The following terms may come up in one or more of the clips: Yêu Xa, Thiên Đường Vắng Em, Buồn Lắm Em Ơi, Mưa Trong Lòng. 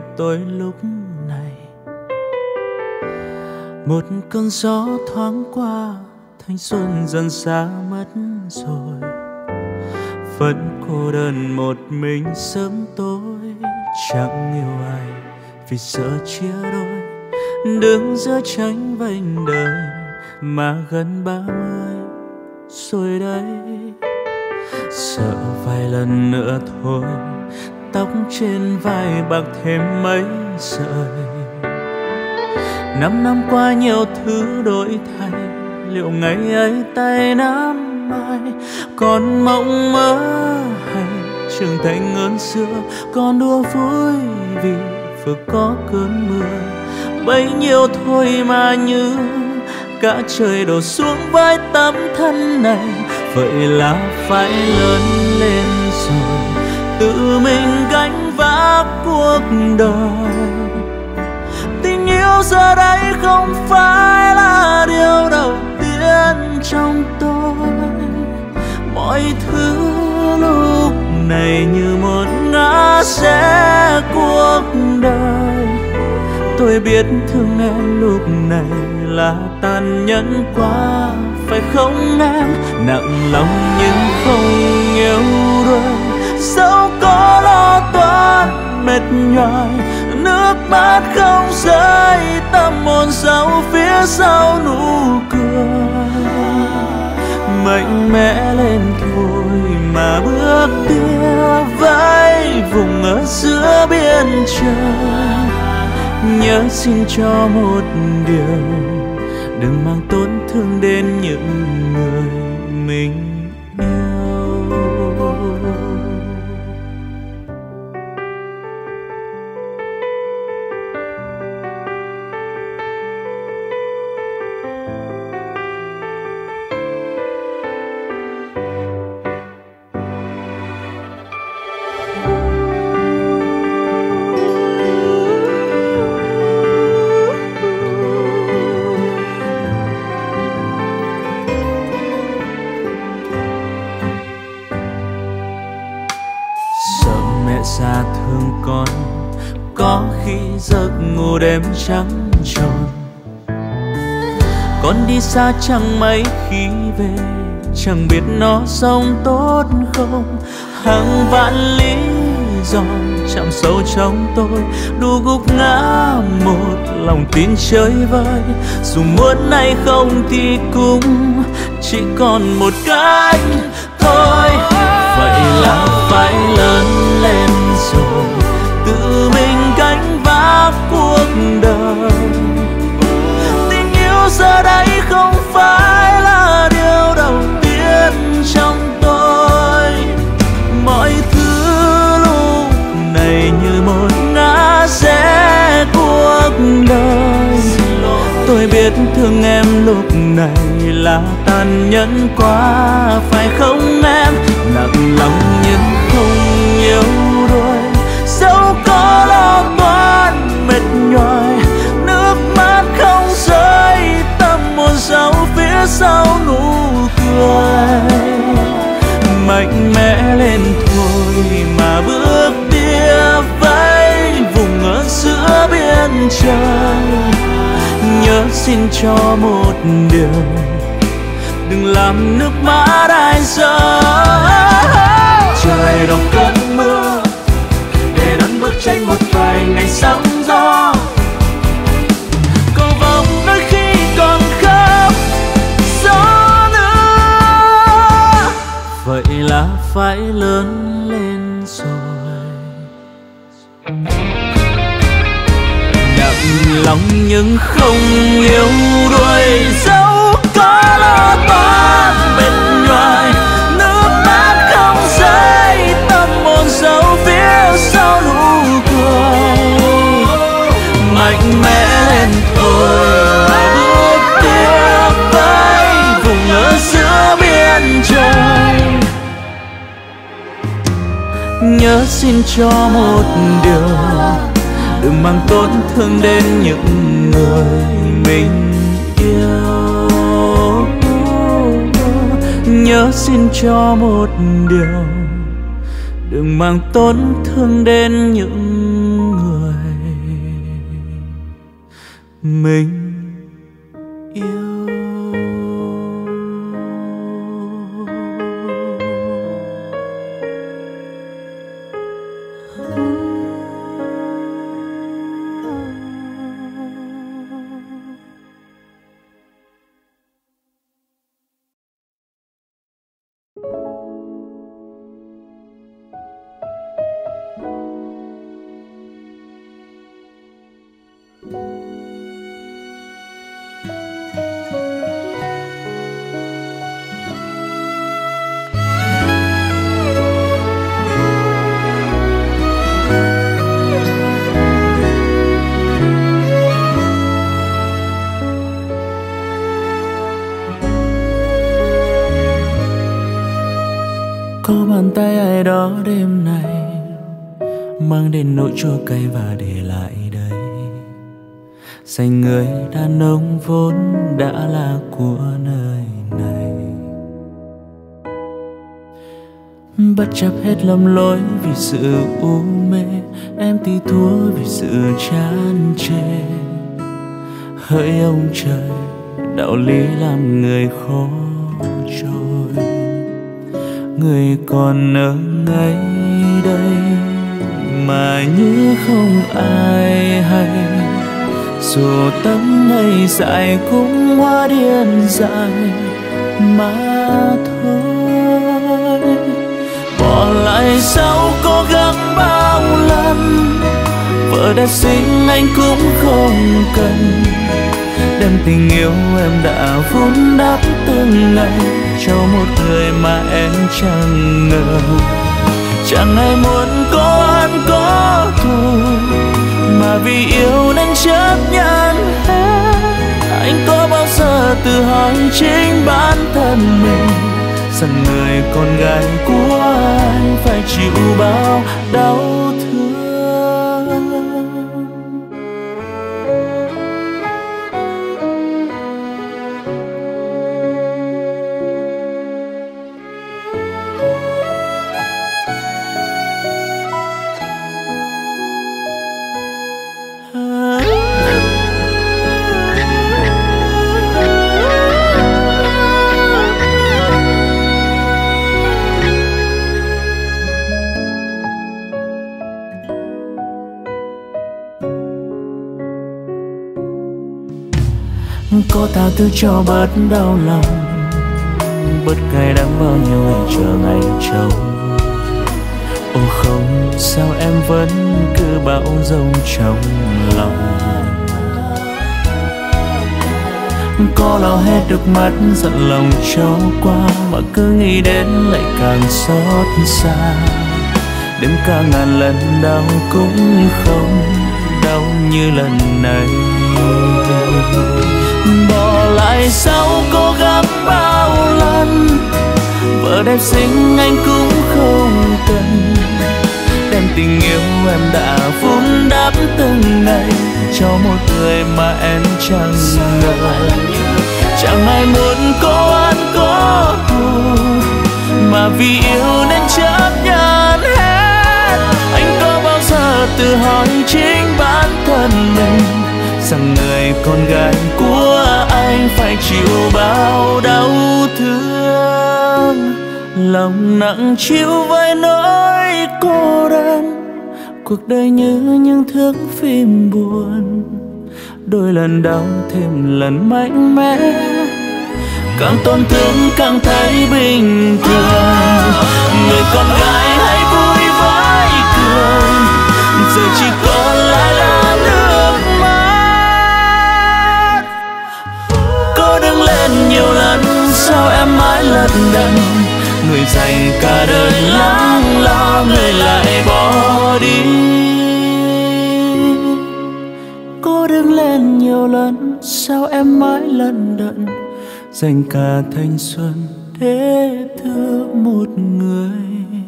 về tôi lúc này. Một cơn gió thoáng qua, thanh xuân dần xa mất rồi, vẫn cô đơn một mình sớm tối. Chẳng yêu ai vì sợ chia đôi, đứng giữa tranh vênh đời mà gần 30 rồi đây. Sợ vài lần nữa thôi, tóc trên vai bạc thêm mấy sợi. 5 năm qua nhiều thứ đổi thay, liệu ngày ấy tay nắm mai còn mộng mơ hay trưởng thành hơn xưa, còn đùa vui vì vừa có cơn mưa. Bấy nhiêu thôi mà như cả trời đổ xuống với tấm thân này. Vậy là phải lớn lên rồi, tự mình gánh vác cuộc đời. Tình yêu giờ đây không phải là điều đầu tiên trong tôi. Mọi thứ lúc này như một ngã rẽ cuộc đời. Tôi biết thương em lúc này là tàn nhẫn quá, phải không em? Nặng lòng nhưng không yêu đuối, dẫu có lo toan mệt nhoài, nước mắt không rơi, tâm hồn giấu phía sau nụ cười. Mạnh mẽ lên thôi mà bước kia vẫy vùng ở giữa biên trời. Nhớ xin cho một điều, đừng mang tổn thương đến những người mình yêu. Đêm trắng tròn, con đi xa chẳng mấy khi về, chẳng biết nó sống tốt không. Hàng vạn lý do chạm sâu trong tôi, đủ gục ngã một lòng tin chơi vơi. Dù muốn hay không thì cũng chỉ còn một cách thôi. Vậy là phải lớn lên rồi, tự mình gánh vác cuộc đời. Tình yêu giờ đây không phải là điều đầu tiên trong tôi. Mọi thứ lúc này như một ngã rẽ cuộc đời. Tôi biết thương em lúc này là tàn nhẫn quá, phải không em? Nặng lòng nhưng không yêu, có lo toan mệt nhoài, nước mắt không rơi, tâm hồn giấu phía sau nụ cười. Mạnh mẽ lên thôi mà bước tia vẫy vùng ở giữa biên trời. Nhớ xin cho một điều, đừng làm nước mắt ai rơi. Trời đổ cơn mưa bức tranh một vài ngày sóng gió, cầu vồng đôi khi còn khóc gió nữa. Vậy là phải lớn lên rồi, nặng lòng nhưng không yếu đuối, dẫu có lo toan bên ngoài, nước mắt không rơi, tâm hồn giấu phía sau nụ. Mạnh mẽ lên thôi mà bước tiếp với vùng ở giữa biên trời. Nhớ xin cho một điều, đừng mang tổn thương đến những người mình yêu. Nhớ xin cho một điều, đừng mang tổn thương đến những người mình yêu. Tay ai đó đêm nay mang đến nỗi chua cay và để lại đây. Dành người đàn ông vốn đã là của nơi này. Bất chấp hết lầm lỗi vì sự u mê, em thì thua vì sự chán chê. Hỡi ông trời, đạo lý làm người khó trôi. Người còn ở ngay đây mà như không ai hay. Dù tấm này dại cũng hóa điên dại mà thôi. Bỏ lại sau cố gắng bao lần, vợ đã sinh anh cũng không cần. Đem tình yêu em đã vun đắp từng ngày cho một người mà em chẳng ngờ. Chẳng ai muốn có ăn có thù, mà vì yêu nên chấp nhận hết. Anh có bao giờ tự hỏi chính bản thân mình rằng người con gái của anh phải chịu bao đau thương. Có tha thứ cho bớt đau lòng, bớt cay đắng bao nhiêu ngày chờ ngày trông. Ô không, sao em vẫn cứ bão dông trong lòng. Có lo hết được mắt giận lòng cho qua, mà cứ nghĩ đến lại càng xót xa. Đêm cả ngàn lần đau cũng không đau như lần này. Bỏ lại sau cố gắng bao lần, vợ đẹp xinh anh cũng không cần. Đem tình yêu em đã vun đắp từng ngày cho một người mà em chẳng ngờ. Chẳng ai muốn có ăn có thù, mà vì yêu nên chấp nhận hết. Anh có bao giờ tự hỏi chính bản thân mình rằng người con gái của anh phải chịu bao đau thương. Lòng nặng chịu với nỗi cô đơn, cuộc đời như những thước phim buồn. Đôi lần đau thêm lần mạnh mẽ, càng tổn thương càng thấy bình thường. Người con gái hãy vui vãi cười, giờ chỉ còn lại là nước mắt. Nhiều lần sao em mãi lật đật, người dành cả đời lắng lo người lại bỏ đi. Cố đứng lên nhiều lần sao em mãi lật đật, dành cả thanh xuân để thương một người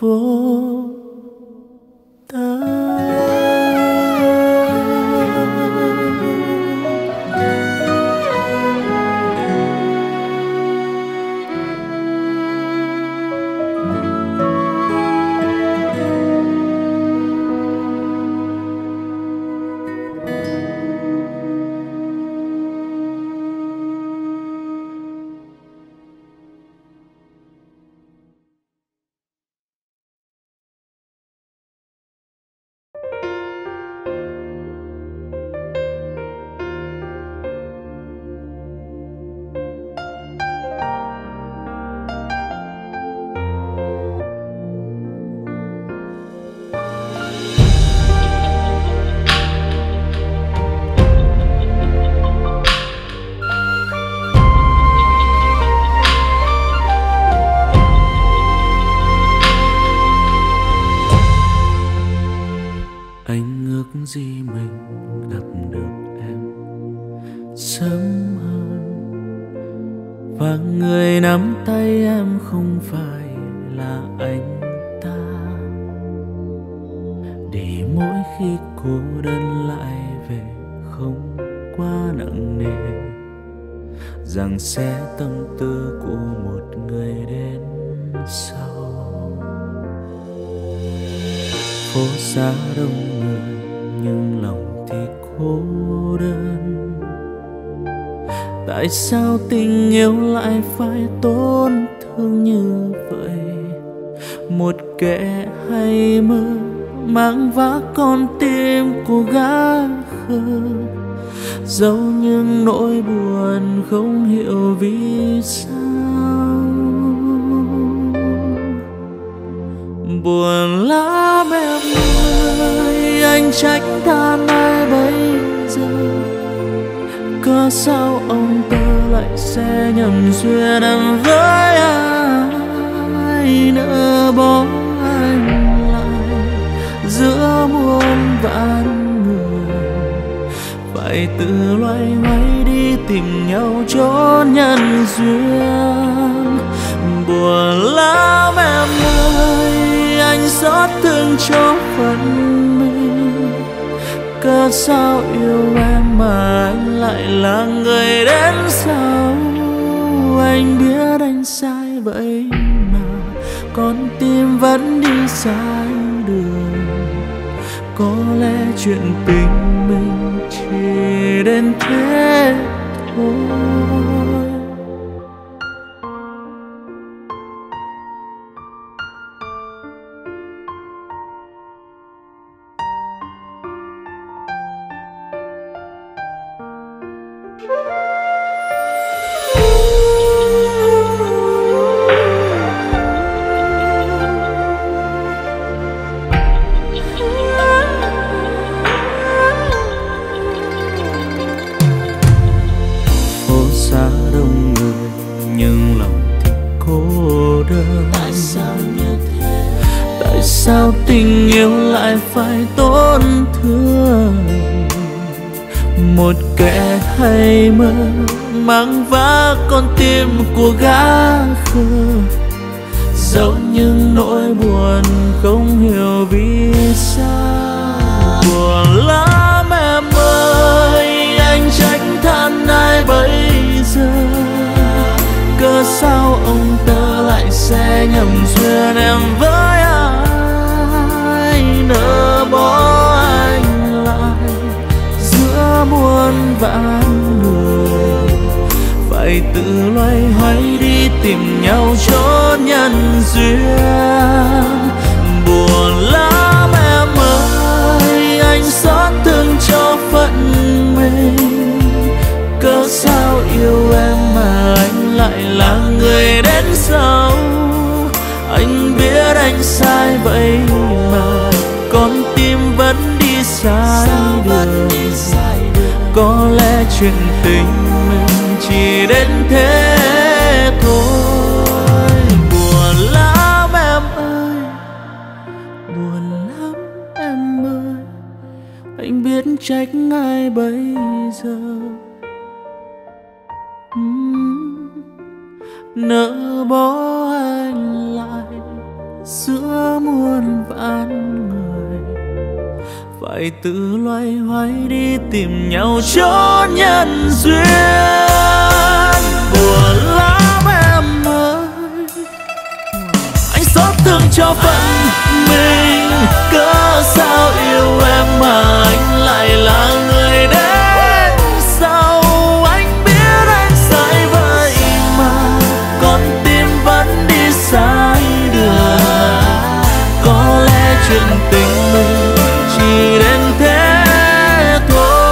vô tâm. người nắm tay em không phải là anh ta, để mỗi khi cô đơn lại về không quá nặng nề rằng sẽ tâm tư của một người đến sau. Phố xá đông người nhưng lòng thì cô đơn, tại sao tình yêu lại phải tổn thương như vậy? Một kẻ hay mơ mang vác con tim của gã khờ, dẫu những nỗi buồn không hiểu vì sao. Buồn lắm em ơi, anh trách ta nay bây giờ, cớ sao ông ta lại sẽ nhầm duyên em với ai, nỡ bỏ anh lại giữa muôn vạn người, phải tự loay hoay đi tìm nhau chốn nhân duyên. Buồn lắm em ơi, anh xót thương cho phận mình, cớ sao yêu em mà anh lại là người đến sau. Anh biết anh sai vậy mà con tim vẫn đi sai đường, có lẽ chuyện tình mình chỉ đến thế thôi. Sao tình yêu lại phải tổn thương? Một kẻ hay mơ mang vác con tim của gã khờ, dẫu những nỗi buồn không hiểu vì sao. Buồn lắm em ơi, anh trách than ai bây giờ, cớ sao ông ta lại sẽ nhầm duyên em với ai, nỡ bỏ anh lại giữa muôn vạn người, phải tự loay hoay đi tìm nhau chốn nhân duyên. Buồn lắm em ơi, anh xót thương cho phận mình, cớ sao yêu em mà anh lại là người đến sau. Anh biết anh sai vậy mà con tim vẫn đi sai đường, có lẽ chuyện tình mình chỉ đến thế thôi. Buồn lắm em ơi, buồn lắm em ơi, anh biết trách ai bây giờ, nỡ bỏ anh lại giữa muôn vạn người, phải tự loay hoay đi tìm nhau chốn nhân duyên. Buồn lắm em ơi, anh xót thương cho phận mình, cớ sao yêu em mà anh lại là người đến sau. Anh biết anh sai vậy mà con tim vẫn đi sai đường, có lẽ chuyện tình mình chỉ đến thế thôi.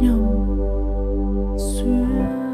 Nhầm duyên.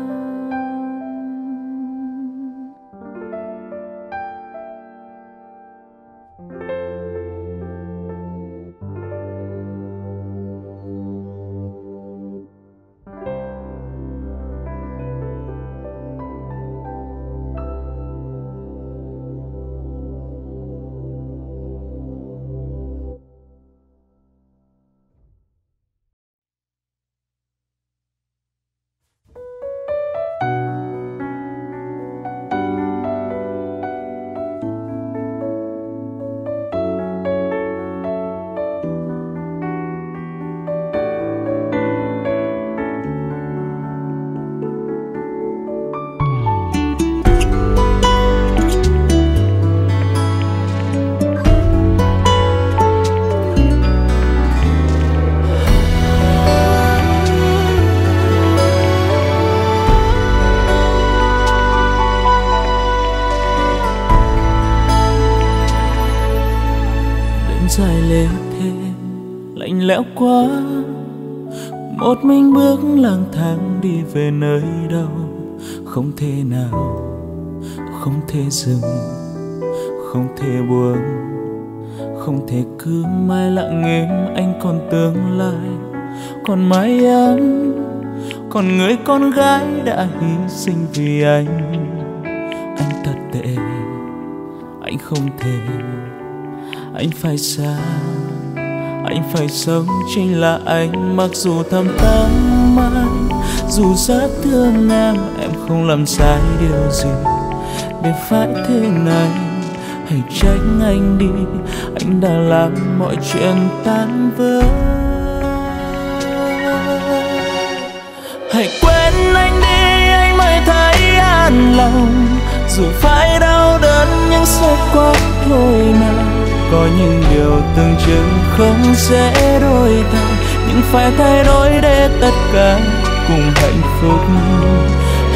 lê thế lạnh lẽo quá, một mình bước lang thang đi về nơi đâu, không thể nào, không thể dừng, không thể buông, không thể cứ mãi lặng im. Anh còn tương lai, còn mãi em, còn người con gái đã hy sinh vì anh thật tệ, anh không thể, anh phải xa, anh phải sống chính là anh. Mặc dù thầm tắm mãi, dù rất thương em không làm sai điều gì để phải thế này. Hãy trách anh đi, anh đã làm mọi chuyện tan vỡ. Hãy quên anh đi, anh mới thấy an lòng. Dù phải đau đớn nhưng sẽ qua thôi nào. Có những điều tưởng chừng không dễ đổi thay, nhưng phải thay đổi để tất cả cùng hạnh phúc.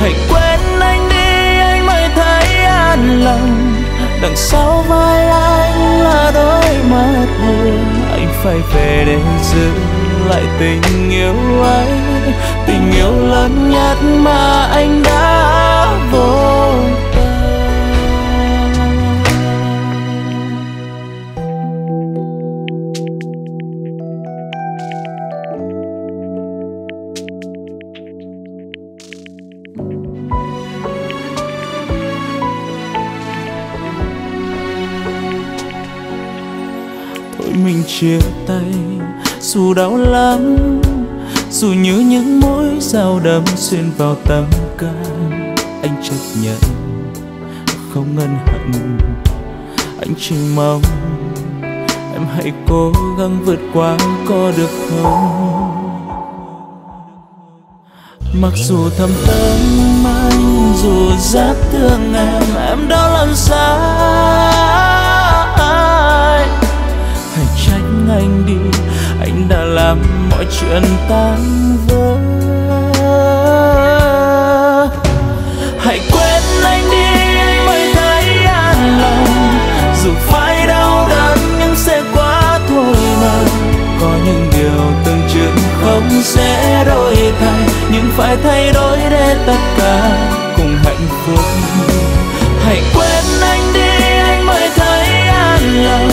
Hãy quên anh đi, anh mới thấy an lòng. Đằng sau vai anh là đôi mắt buồn. Anh phải về để giữ lại tình yêu ấy, tình yêu lớn nhất mà anh đã vô tình. Thôi mình chia tay dù đau lắm, dù như những mũi dao đâm xuyên vào tâm can. Anh chấp nhận, không ngần hận. Anh chỉ mong em hãy cố gắng vượt qua, có được không? Mặc dù thầm tâm anh, dù rất thương em đâu làm sai. Hãy trách anh đi, anh đã làm mọi chuyện tan vỡ. Hãy quên anh đi, anh mới thấy an lòng. Dù phải đau đớn nhưng sẽ quá thôi mà. Có những điều tưởng chừng không sẽ đổi thay, nhưng phải thay đổi để tất cả cùng hạnh phúc. Hãy quên anh đi, anh mới thấy an lòng.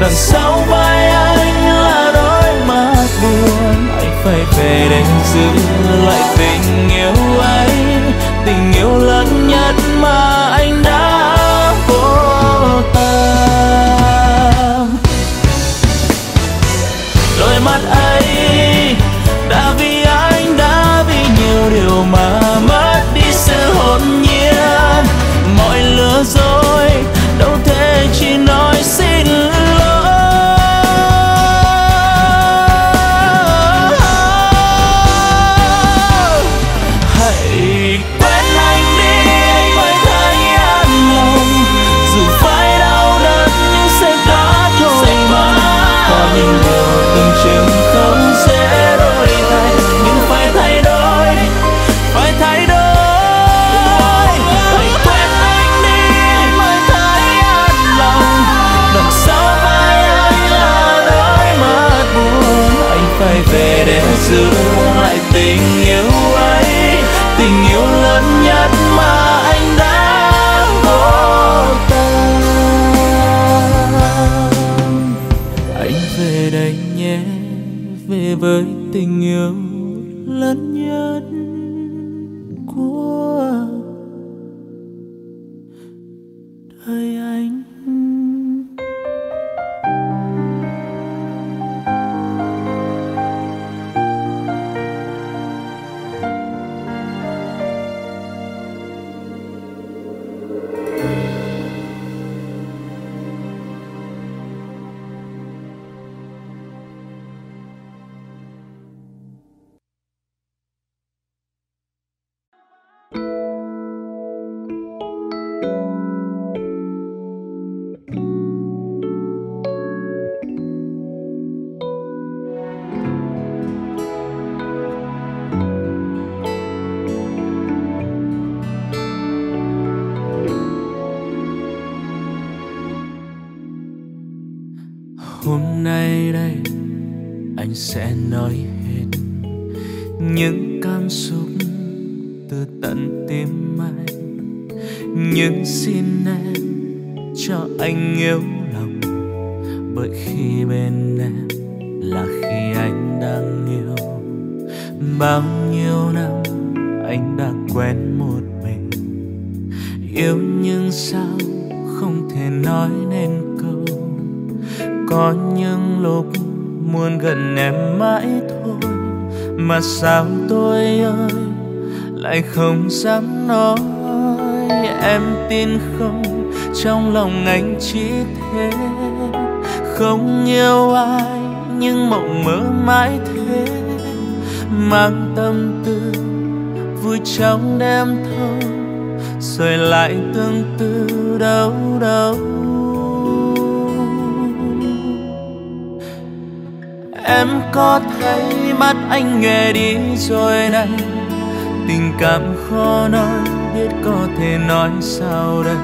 Đằng sau vai anh là đôi mắt buồn. Anh phải về để giữ lại tình yêu ấy, tình yêu lớn nhất mà anh đã vô tâm. Đôi mắt ấy đã vì anh, đã vì nhiều điều mà mất đi Hôm nay đây anh sẽ nói hết những cảm xúc từ tận tim anh, những xin em cho anh yêu lòng, bởi khi bên em là khi anh đang yêu. Bao nhiêu năm anh đã quen một mình, yêu nhưng sao không thể nói nên câu. Có những lúc muốn gần em mãi thôi, mà sao tôi ơi lại không dám nói. Em tin không, trong lòng anh chỉ thế, không yêu ai nhưng mộng mơ mãi thế. Mang tâm tư vui trong đêm thâu, rồi lại tương tư đâu đâu. Em có thấy mắt anh nghe đi rồi này, tình cảm khó nói biết có thể nói sao đây.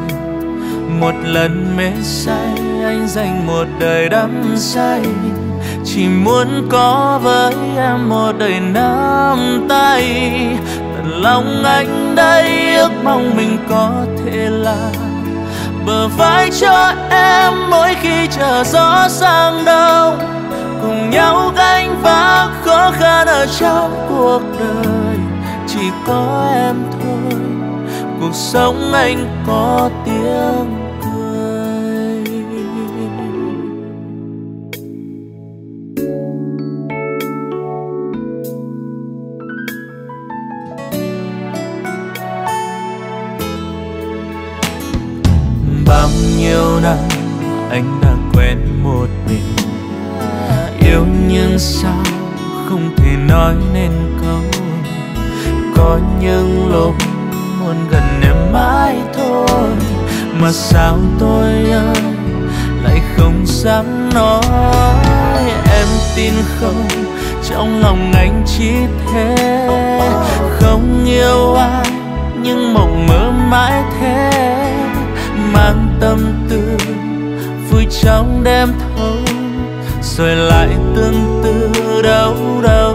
Một lần mê say anh dành một đời đắm say, chỉ muốn có với em một đời nắm tay. Tận lòng anh đây ước mong mình có thể là bờ vai cho em mỗi khi chờ gió sang đông, cùng nhau gánh vác khó khăn ở trong cuộc đời. Chỉ có em thôi, cuộc sống anh có tiếng cười. Bao nhiêu năm anh đã quen một mình, yêu nhưng sao không thể nói nên câu. Có những lúc muốn gần em mãi thôi, mà sao tôi ơi lại không dám nói. Em tin không, trong lòng anh chỉ thế, không yêu ai nhưng mộng mơ mãi thế. Mang tâm tư vui trong đêm thâu, rồi lại tương tư đâu đâu.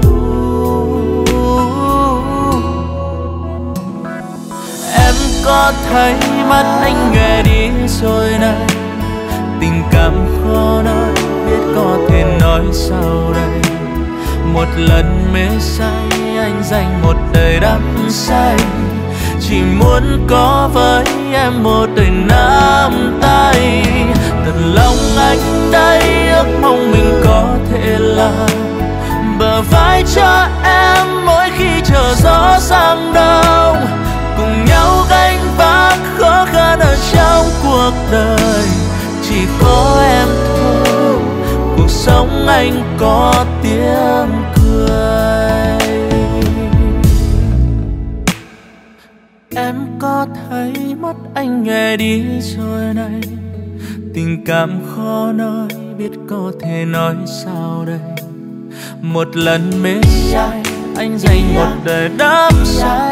Có thấy mắt anh nghe đi rồi này, tình cảm khó nói biết có thể nói sao đây. Một lần mê say anh dành một đời đắm say, chỉ muốn có với em một đời nắm tay. Thật lòng anh đây ước mong mình có thể là bờ vai cho em mỗi khi chờ gió sang đông, cùng nhau gánh vác khó khăn ở trong cuộc đời. Chỉ có em thôi, cuộc sống anh có tiếng cười. Em có thấy mắt anh nghe đi rồi này, tình cảm khó nói biết có thể nói sao đây. Một lần mê say anh dành một đời đắm say,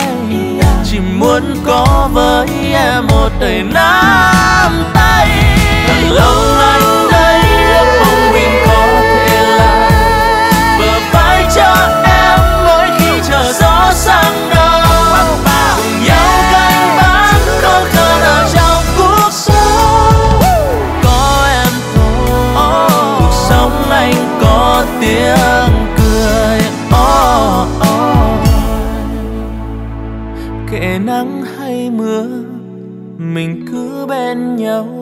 chỉ muốn có với em một đời nắm tay. Thật lâu anh đây ước mong mình có thể là bờ vai cho em mỗi khi chờ gió sang đông, cùng nhau gánh vác khó khăn ở trong cuộc sống. Có em thôi, cuộc sống anh có tiếng cười. Kể nắng hay mưa mình cứ bên nhau,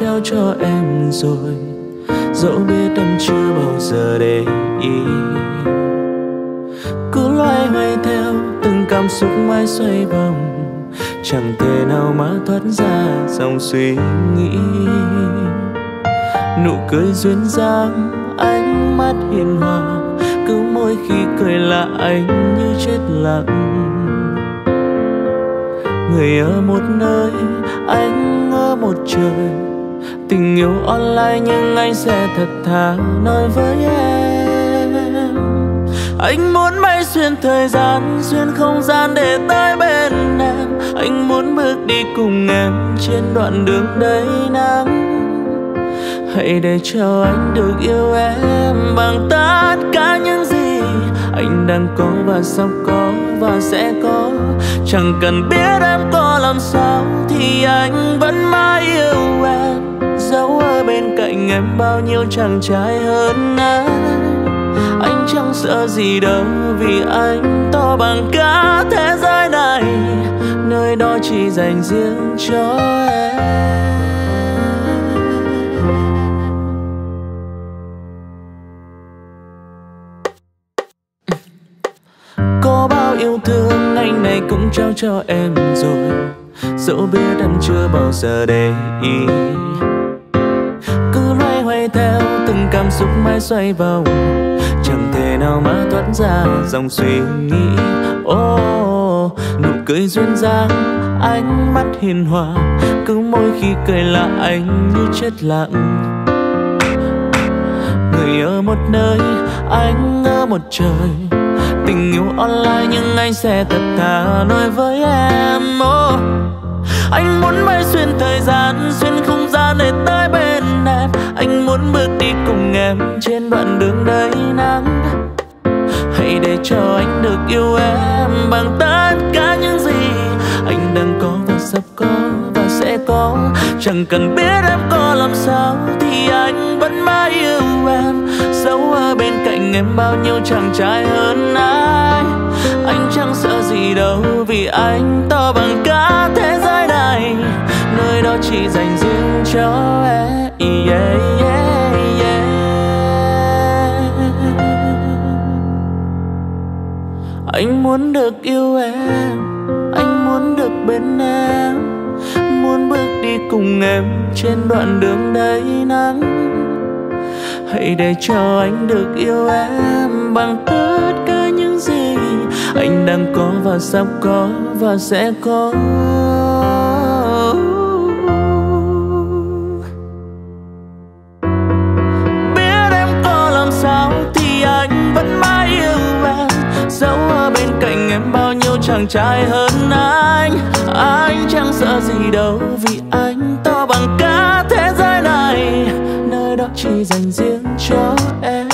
trao cho em rồi, dẫu biết em chưa bao giờ để ý. Cứ loay hoay theo từng cảm xúc mãi xoay vòng, chẳng thể nào mà thoát ra dòng suy nghĩ. Nụ cười duyên dáng, ánh mắt hiền hòa, cứ mỗi khi cười là anh như chết lặng. Người ở một nơi, anh ở một trời, tình yêu online nhưng anh sẽ thật thà nói với em. Anh muốn bay xuyên thời gian, xuyên không gian để tới bên em. Anh muốn bước đi cùng em trên đoạn đường đầy nắng. Hãy để cho anh được yêu em bằng tất cả những gì anh đang có và sắp có và sẽ có. Chẳng cần biết em có làm sao thì anh vẫn mãi yêu em, dẫu ở bên cạnh em bao nhiêu chàng trai hơn anh chẳng sợ gì đâu vì anh to bằng cả thế giới này, nơi đó chỉ dành riêng cho em. Yêu thương anh này cũng trao cho em rồi, dẫu biết em chưa bao giờ để ý. Cứ loay hoay theo từng cảm xúc mãi xoay vòng, chẳng thể nào mà thoát ra dòng suy nghĩ. Nụ cười duyên dáng, ánh mắt hiền hòa, cứ mỗi khi cười là anh như chết lặng. Người ở một nơi, anh ở một trời, tình yêu online nhưng anh sẽ thật thà nói với em. Anh muốn bay xuyên thời gian, xuyên không gian để tới bên em. Anh muốn bước đi cùng em trên đoạn đường đầy nắng. Hãy để cho anh được yêu em bằng tất cả những gì anh đang có và sắp có và sẽ có. Chẳng cần biết em có làm sao thì anh vẫn mãi yêu em, dẫu ở bên cạnh em bao nhiêu chàng trai hơn anh chẳng sợ gì đâu vì anh to bằng cả thế giới này, nơi đó chỉ dành riêng cho em. Yeah, yeah, yeah. Anh muốn được yêu em, anh muốn được bên em, muốn bước đi cùng em trên đoạn đường đầy nắng. Hãy để cho anh được yêu em bằng tất cả những gì anh đang có và sắp có và sẽ có. Biết em có làm sao thì anh vẫn mãi yêu em, dẫu ở bên cạnh em bao nhiêu chàng trai hơn anh chẳng sợ gì đâu vì anh to bằng cả thế giới này, nơi đó chỉ dành riêng cho em.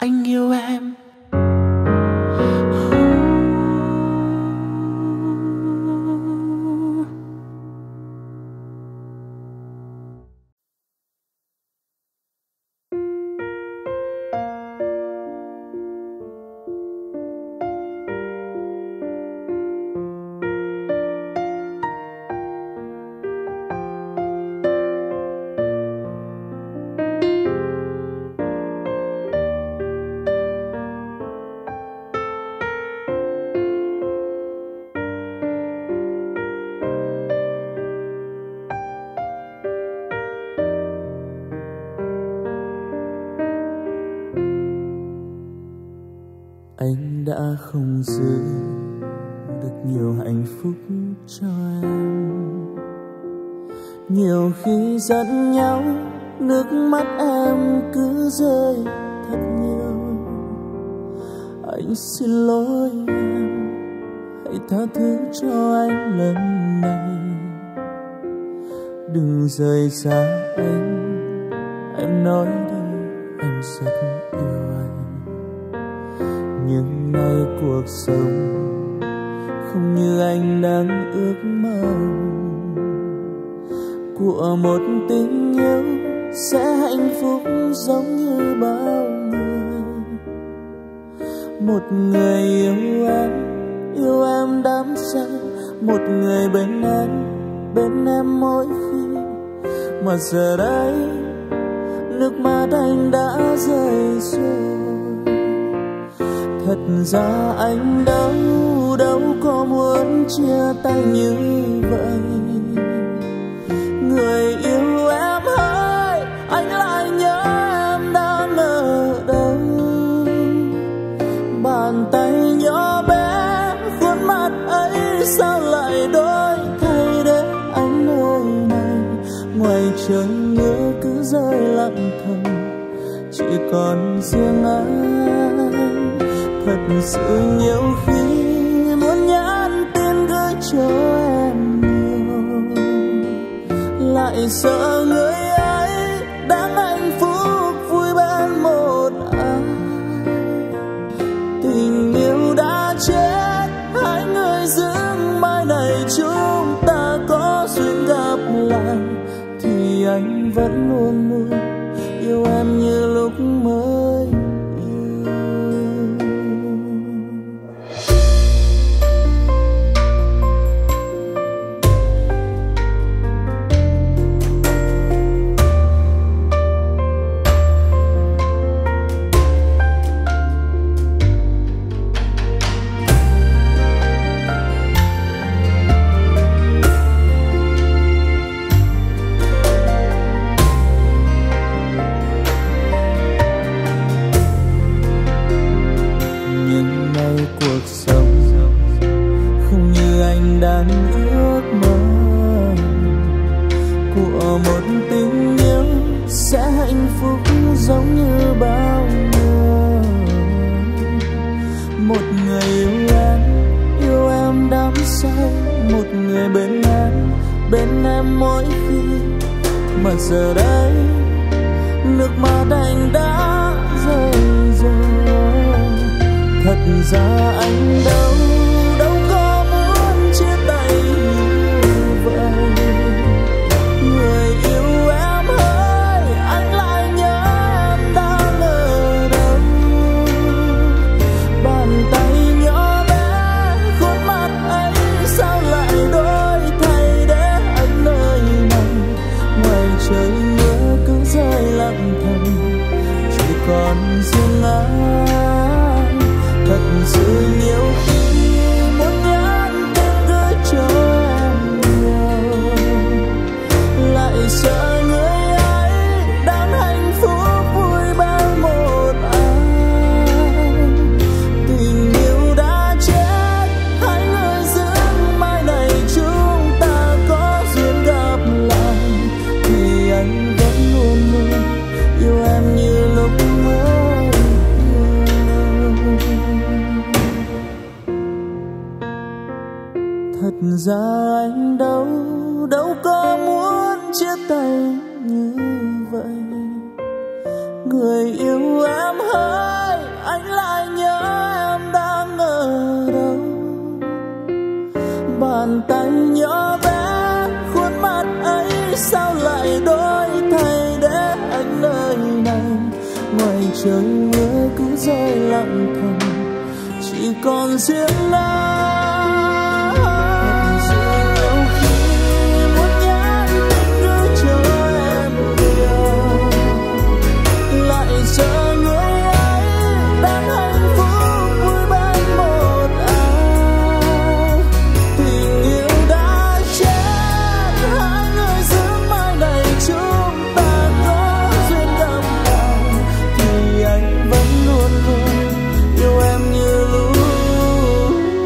Anh yêu em. Đã không giữ được nhiều hạnh phúc cho em, nhiều khi giận nhau nước mắt em cứ rơi thật nhiều. Anh xin lỗi em, hãy tha thứ cho anh lần này. Đừng rời xa anh, em nói đi, em rất yêu anh. Nhưng nay cuộc sống không như anh đang ước mơ, của một tình yêu sẽ hạnh phúc giống như bao người. Một người yêu em đắm say, một người bên em bên em mỗi khi mà giờ đây nước mắt anh đã rơi rồi. Thật ra anh đâu đâu có muốn chia tay như vậy. Người yêu em ơi, anh lại nhớ em đang ở đâu. Bàn tay nhỏ bé, khuôn mặt ấy sao lại đổi thay để anh ơi này. Ngoài trời mưa cứ rơi lặng thầm, chỉ còn riêng anh. Thật sự nhiều khi muốn nhắn tin gửi cho em nhiều, lại sợ người ấy đang hạnh phúc vui bên một ai. Tình yêu đã chết, hai người dưng mai này chúng ta có duyên gặp lại, thì anh vẫn luôn luôn yêu em như lúc mới. Giờ đây nước mắt anh đã rơi rồi. Thật ra anh đâu đâu có muốn chia tay như vậy. Người yêu em ơi, anh lại nhớ em đang ở đâu. Bàn tay nhỏ bé, khuôn mặt ấy sao lại đổi thay để anh nơi này. Ngoài trời mưa cứ rơi lặng thầm, chỉ còn riêng anh. Thật sự nhiều khi muốn nhắn tin gửi cho em nhiều, lại sợ người ấy đang hạnh phúc vui bao một ai. Tình yêu đã chết, hai người dưng mai này chúng ta có duyên gặp lại, thì anh vẫn luôn luôn yêu em như lúc mới yêu. Thật ra anh đâu đâu có muốn chia tay như vậy. Người yêu em ơi, anh lại nhớ em đang ở đâu. Bàn tay nhỏ bé, khuôn mặt ấy sao lại đổi thay để anh nơi này. Ngoài trời mưa cứ rơi lặng thầm, chỉ còn riêng anh. Chờ người ấy đang hạnh phúc vui bên một ai. Tình yêu đã chết, hai người giữa mai này chúng ta có duyên gặp lại, thì anh vẫn luôn luôn yêu em như lúc mới.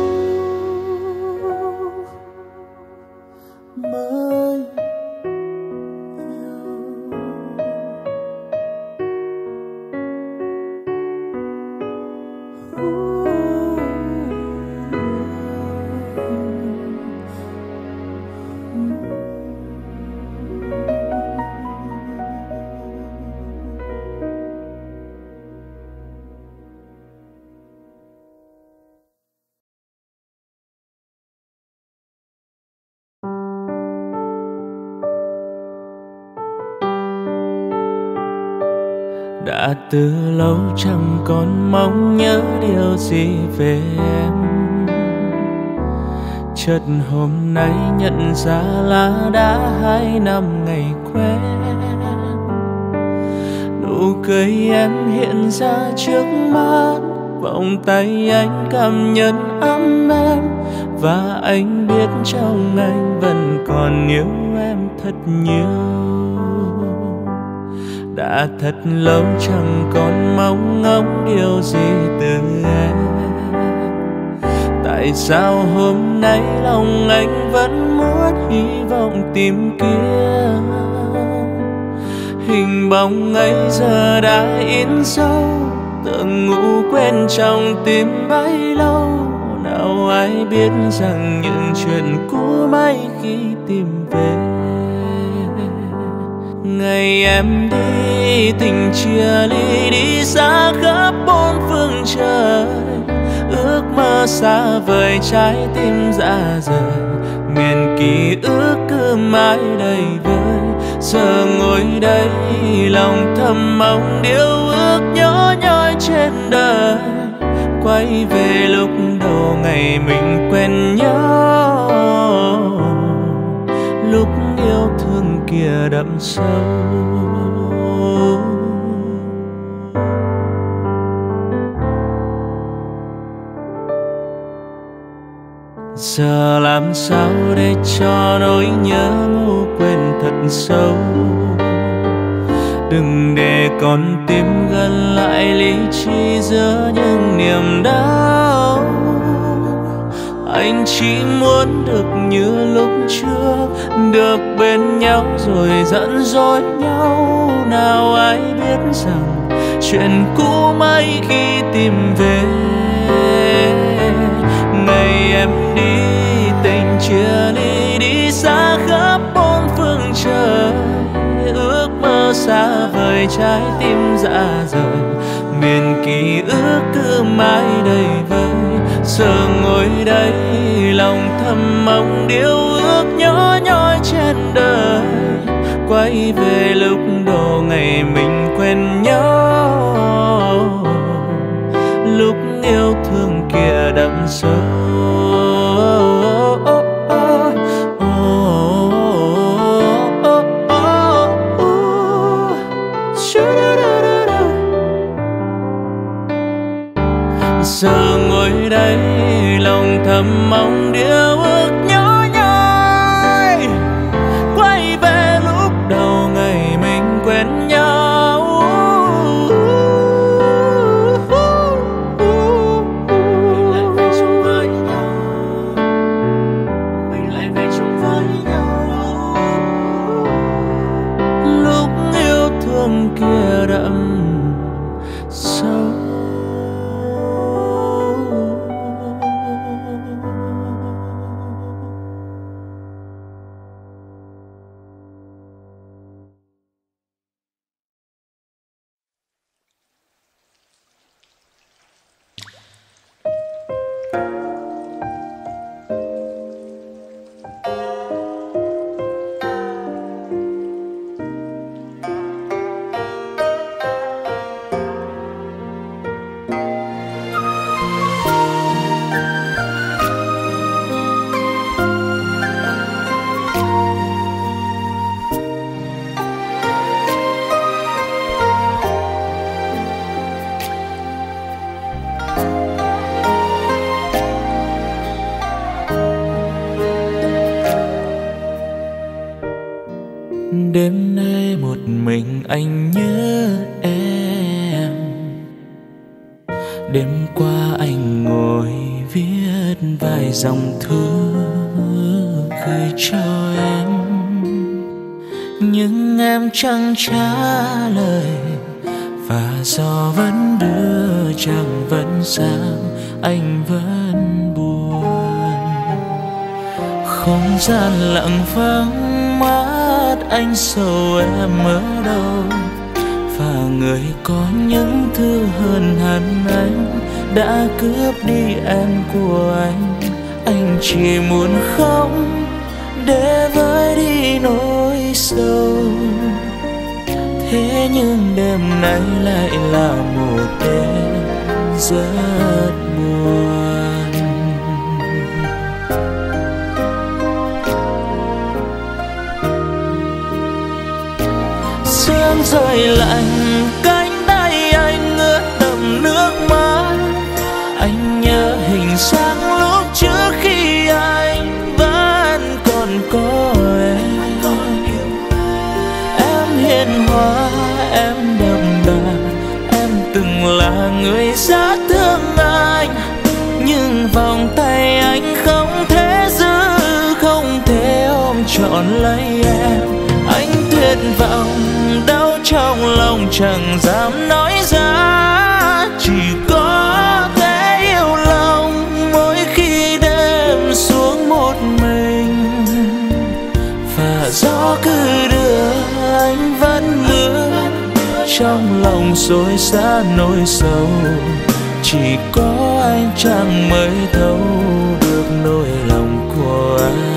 Đã từ lâu chẳng còn mong nhớ điều gì về em, Chợt hôm nay nhận ra là đã 2 năm ngày quen, nụ cười em hiện ra trước mắt, vòng tay anh cảm nhận ấm em, và anh biết trong anh vẫn còn yêu em thật nhiều. Đã thật lâu chẳng còn mong ngóng điều gì từ em, tại sao hôm nay lòng anh vẫn muốn hy vọng tìm kiếm? Hình bóng ấy giờ đã in sâu, tưởng ngủ quên trong tim bấy lâu. Nào ai biết rằng những chuyện cũ mãi khi tìm về, ngày em đi tình chia ly, đi xa khắp 4 phương trời, ước mơ xa vời trái tim dã rời, miền ký ức cứ mãi đầy vơi. Giờ ngồi đây lòng thầm mong điều ước nhỏ nhoi trên đời quay về lúc đầu ngày mình quen nhau, lúc yêu thương kia đậm sâu. Giờ làm sao để cho nỗi nhớ ngủ quên thật sâu, đừng để con tim gần lại lý trí giữa những niềm đau. Anh chỉ muốn được như lúc trước, được bên nhau rồi giận dỗi nhau. Nào ai biết rằng chuyện cũ mãi khi tìm về, ngày em đi tình chia ly, đi xa khắp 4 phương trời, ước mơ xa vời trái tim dã rời, miền ký ức cứ mãi đầy vơi. Giờ ngồi đây lòng thầm mong điều ước nhỏ nhoi trên đời quay về lúc đầu ngày mình quen nhau, lúc yêu thương kia đậm sâu. Giờ ngồi đây lòng thầm mong điều ước nhớ nhoi quay về lúc đầu ngày mình quen nhau, mình lại về chung với nhau lúc yêu thương kia đậm sâu. Dòng thư gửi cho em nhưng em chẳng trả lời, và do vẫn đưa chẳng vẫn sang anh vẫn buồn. Không gian lặng vắng mắt, anh sầu em ở đâu, và người có những thứ hơn hẳn anh đã cướp đi em của anh. Anh chỉ muốn khóc để vơi đi nỗi sầu, thế nhưng đêm nay lại là một đêm rất buồn. sương rơi lạnh, cánh tay anh ướt đẫm nước mắt. Anh nhớ hình dáng lúc trước khi anh vẫn còn có em. Em hiền hòa, em đậm đà, em từng là người rất thương anh. Nhưng vòng tay anh không thể giữ, không thể ôm trọn lấy em. Vọng đau trong lòng chẳng dám nói ra, chỉ có thể yêu lòng mỗi khi đêm xuống một mình. Và gió cứ đưa anh vẫn ngứa trong lòng xối xả nỗi sầu, chỉ có anh chẳng mới thấu được nỗi lòng của anh.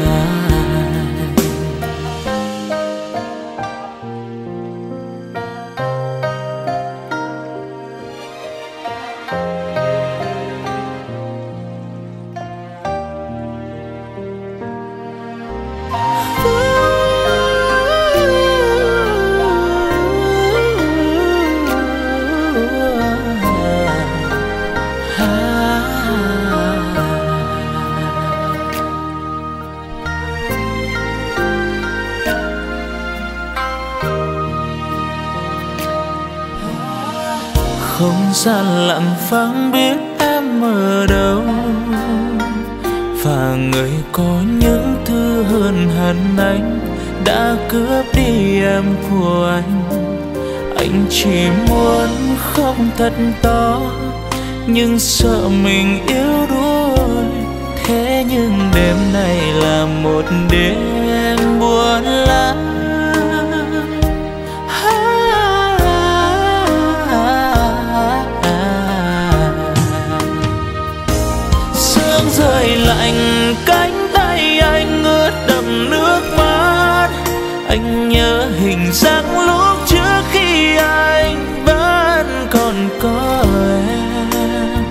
Không gian lặng vắng biết em ở đâu, và người có những thứ hơn hẳn anh đã cướp đi em của anh. Anh chỉ muốn khóc thật to, nhưng sợ mình yếu đuối. Thế nhưng đêm nay là một đêm buồn lắm. Rơi lạnh, cánh tay anh ướt đẫm nước mắt. Anh nhớ hình dáng lúc trước khi anh vẫn còn có em.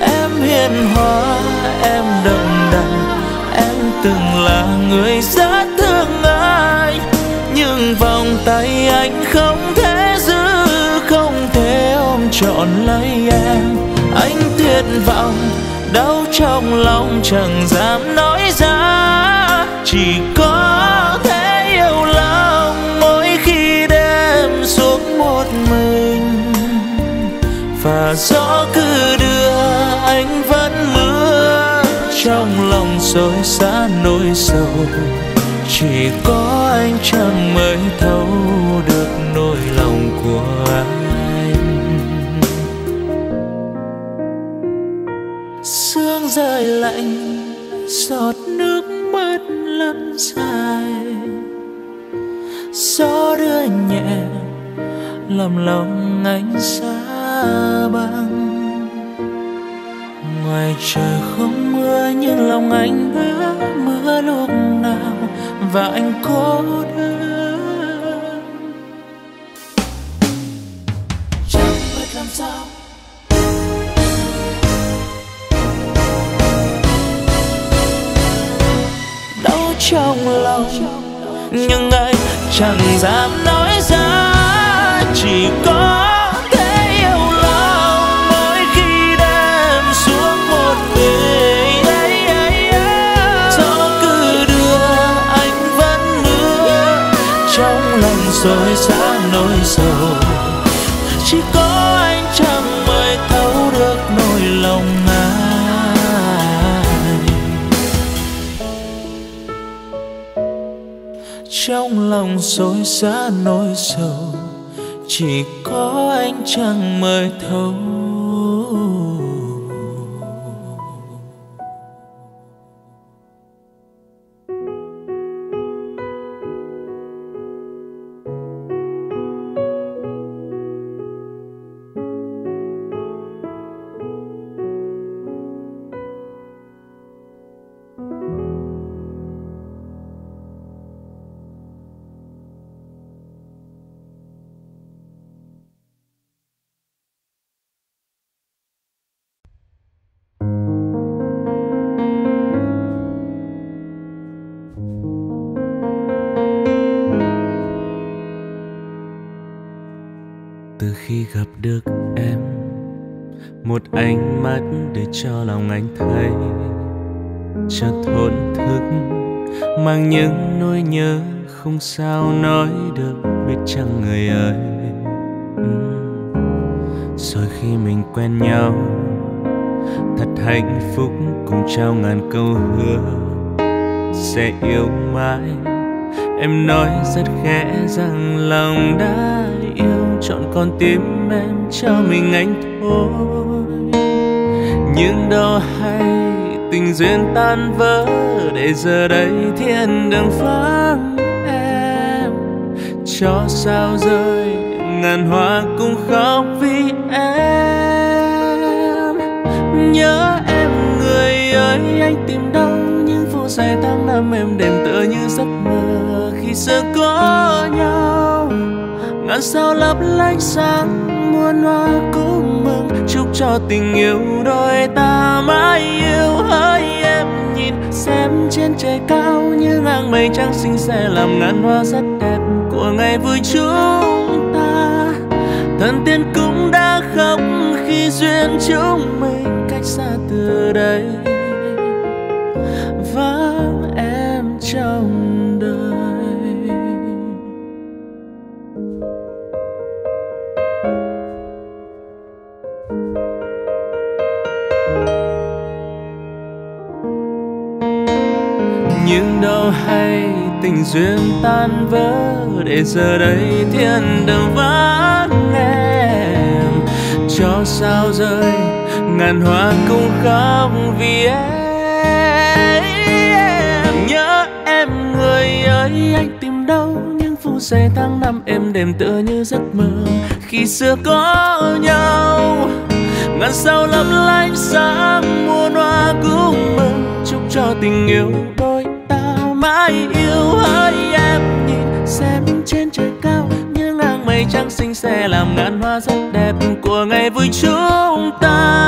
Em hiền hòa, em đậm đà, em từng là người rất thương ai. Nhưng vòng tay anh không thể giữ, không thể ôm trọn lấy em. Anh tuyệt vọng đau trong lòng chẳng dám nói ra, chỉ có thể yêu lòng mỗi khi đêm xuống một mình. Và gió cứ đưa anh vẫn mưa trong lòng xối xả nỗi sầu, chỉ có anh chẳng mới thấu được nỗi lòng của anh. Sương rơi lạnh, giọt nước mắt lăn dài. Gió đưa nhẹ, làm lòng anh xa băng. Ngoài trời không mưa, nhưng lòng anh đã mưa lúc nào. Và anh cô đơn chẳng biết làm sao. Trong lòng nhưng anh chẳng dám nói ra, chỉ có thể yêu lòng mỗi khi đêm xuống một mình. Gió cứ đưa anh vẫn mưa trong lòng xối xả nỗi sầu, chỉ có anh chẳng mới thấu được nỗi lòng anh. Trong lòng xối xả nỗi sầu, chỉ có anh chẳng mới thấu từ khi gặp được em, một ánh mắt để cho lòng anh thấy chợt thổn thức, mang những nỗi nhớ không sao nói được. Biết chăng người ơi, rồi khi mình quen nhau thật hạnh phúc, cùng trao ngàn câu hứa sẽ yêu mãi. Em nói rất khẽ rằng lòng đã yêu, chọn con tim em cho mình anh thôi. Nhưng đâu hay tình duyên tan vỡ, để giờ đây thiên đường vắng em. Cho sao rơi ngàn hoa cũng khóc vì em. Nhớ em người ơi, anh tìm đâu những phố dài tháng năm em đêm tựa như giấc mơ khi xưa có nhau. Ngàn sao lấp lánh sáng, muôn hoa cũng mừng, chúc cho tình yêu đôi ta mãi yêu. Hỡi em nhìn xem trên trời cao, những hàng mây trắng xinh sẽ làm ngàn hoa rất đẹp của ngày vui chúng ta. Thần tiên cũng đã khóc khi duyên chúng mình cách xa từ đây, vắng em trong đời. Nhưng đâu hay tình duyên tan vỡ, để giờ đây thiên đường vắng em. Cho sao rơi ngàn hoa cũng khóc vì em. Nhớ em người ơi, anh tìm đâu những phút giây tháng năm em đêm tựa như giấc mơ khi xưa có nhau. Ngàn sao lấp lánh sáng, muôn hoa cũng mừng, chúc cho tình yêu đôi ta mãi yêu. Hỡi em nhìn xem trên trời cao, những hàng mây trắng xinh sẽ làm ngàn hoa rất đẹp của ngày vui chúng ta.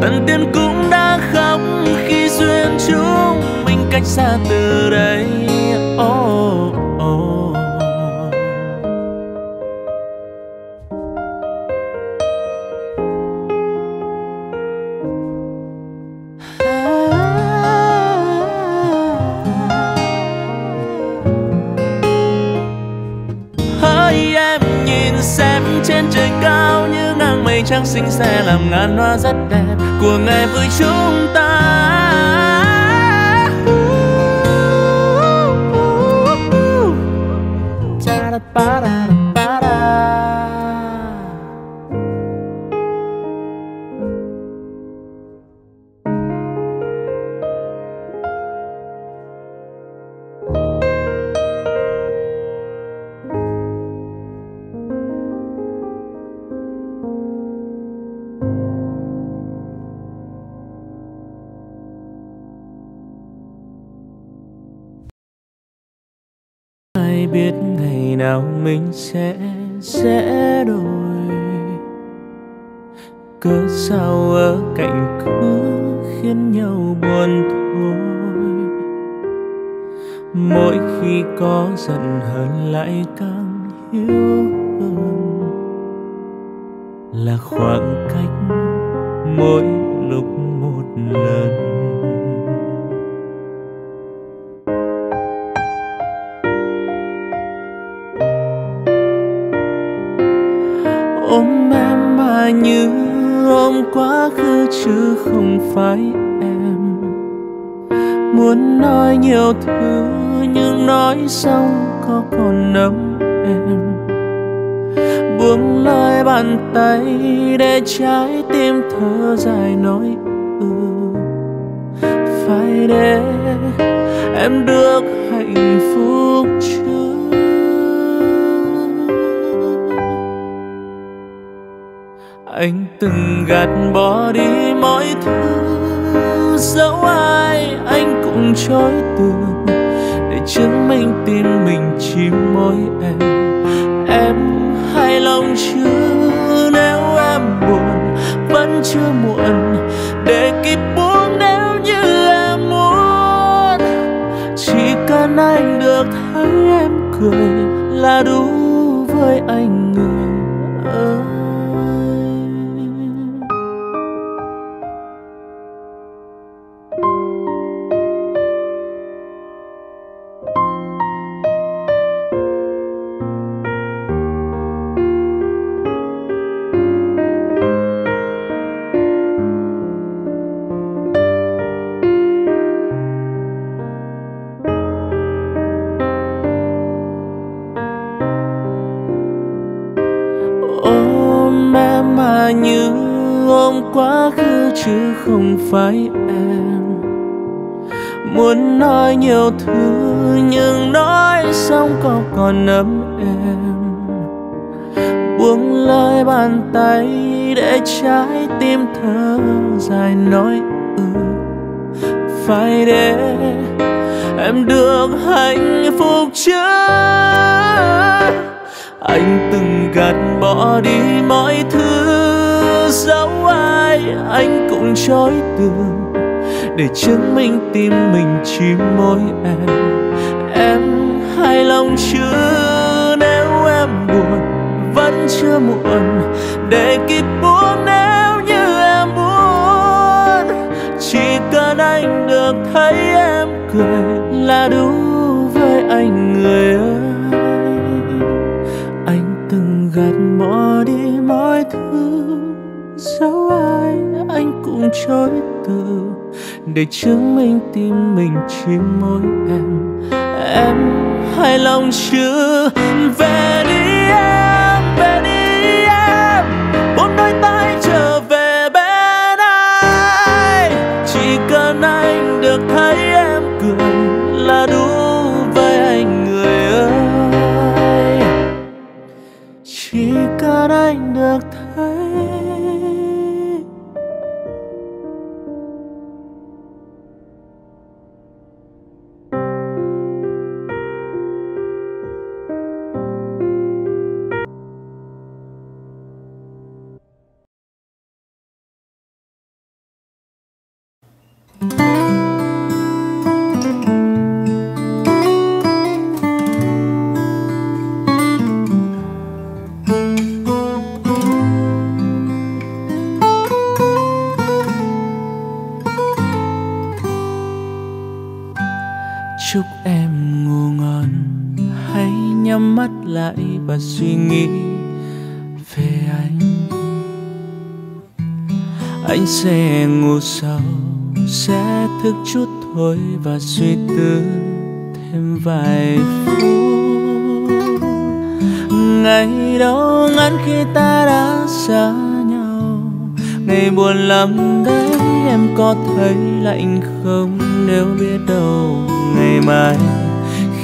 Thần tiên cũng đã khóc khi duyên chúng mình cách xa từ đây. Oh, oh. Trên trời cao như ngang mây trắng xinh sẽ làm ngàn hoa rất đẹp của ngày vui chúng ta. Biết ngày nào mình sẽ đổi, cớ sao ở cạnh cứ khiến nhau buồn thôi. Mỗi khi có giận hờn lại càng hiếu hơn, là khoảng cách mỗi lúc một lần. Như ôm quá khứ chứ không phải em, muốn nói nhiều thứ nhưng nói xong có còn nắm em. Buông lời bàn tay để trái tim thở dài nói phải để em được hạnh phúc chứ. Anh từng gạt bỏ đi mọi thứ, dẫu ai anh cũng chối từ, để chứng minh tin mình chỉ mỗi em. Em hài lòng chứ nếu em buồn vẫn chưa muộn để kịp buông, nếu như em muốn chỉ cần anh được thấy em cười là đủ với anh người chứ không phải em. Muốn nói nhiều thứ nhưng nói xong câu còn ấm em. Buông lời bàn tay để trái tim thở dài nói ừ. Phải để em được hạnh phúc chứ. Anh từng gạt bỏ đi mọi thứ, dẫu ai anh cũng chối tường để chứng minh tim mình chỉ mỗi em. Em hài lòng chứ nếu em buồn? Vẫn chưa muộn để kịp buông nếu như em muốn. Chỉ cần anh được thấy em cười là đủ với anh người ơi. Anh từng gạt bỏ đi mọi thứ, dẫu ai anh cũng chối từ để chứng minh tim mình chỉ mỗi em. Em hài lòng chứ? Về đi em, về đi em, bốn đôi tay trở về bên anh. Chỉ cần anh được thấy em cười là đủ với anh người ơi. Chỉ cần anh được thấy và suy nghĩ về anh. Anh sẽ ngủ sâu, sẽ thức chút thôi và suy tư thêm vài phút. Ngày đâu ngắn khi ta đã xa nhau, ngày buồn lắm đấy em có thấy lạnh không? Nếu biết đâu ngày mai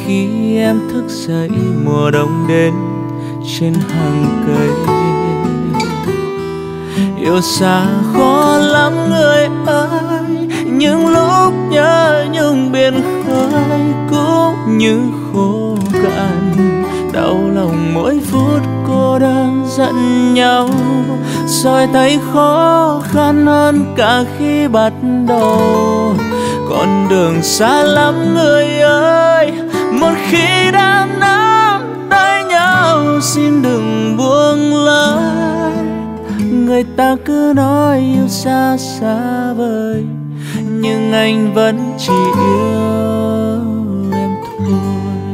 khi em thức dậy mùa đông đến trên hàng cây. Yêu xa khó lắm người ơi, những lúc nhớ những biển khơi cũng như khô cạn. Đau lòng mỗi phút cô đơn giận nhau, rồi thấy khó khăn hơn cả khi bắt đầu. Con đường xa lắm người ơi, một khi đã nắm tay nhau xin đừng buông lời. Người ta cứ nói yêu xa xa vời, nhưng anh vẫn chỉ yêu em thôi.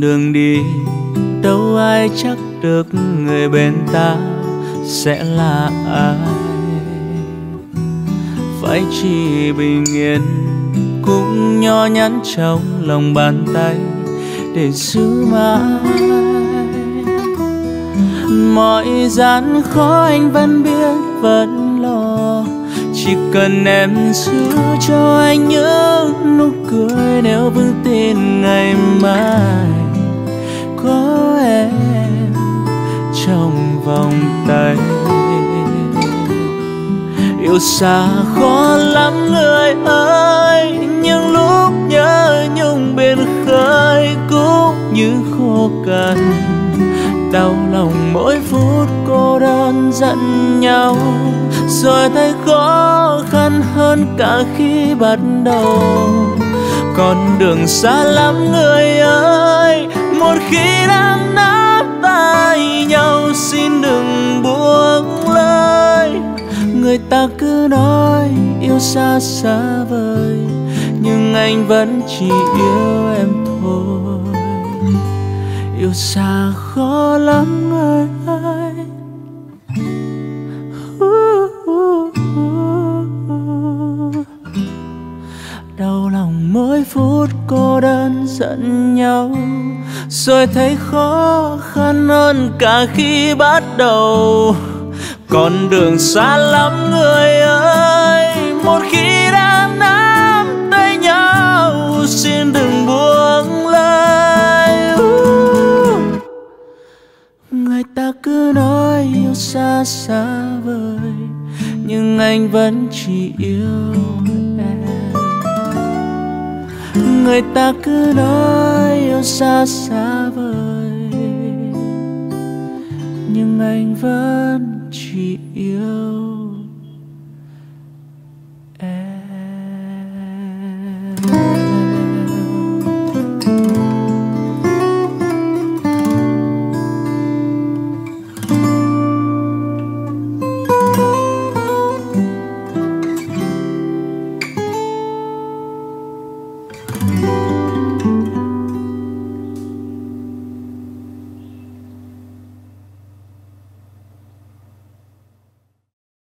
Đường đi đâu ai chắc được người bên ta sẽ là ai. Phải chỉ bình yên cũng nho nhắn trong lòng bàn tay để giữ mãi. Mọi gian khó anh vẫn biết vẫn lo, chỉ cần em giữ cho anh những nụ cười. Nếu vững tin ngày mai có em trong vòng tay. Yêu xa khó lắm người ơi, những lúc nhớ nhung biển khơi. gần. Đau lòng mỗi phút cô đơn giận nhau, rồi thấy khó khăn hơn cả khi ban đầu. Con đường xa lắm người ơi, một khi đã nắm tay nhau xin đừng buông lời. Người ta cứ nói yêu xa xa vời, nhưng anh vẫn chỉ yêu em thôi. Yêu xa khó lắm người ơi. Đau lòng mỗi phút cô đơn giận nhau, rồi thấy khó khăn hơn cả khi bắt đầu. Con đường xa lắm người ơi, một khi đã nắm tay nhau xin đừng buông lời. Người ta cứ nói yêu xa xa vời, nhưng anh vẫn chỉ yêu em. Người ta cứ nói yêu xa xa vời, nhưng anh vẫn chỉ yêu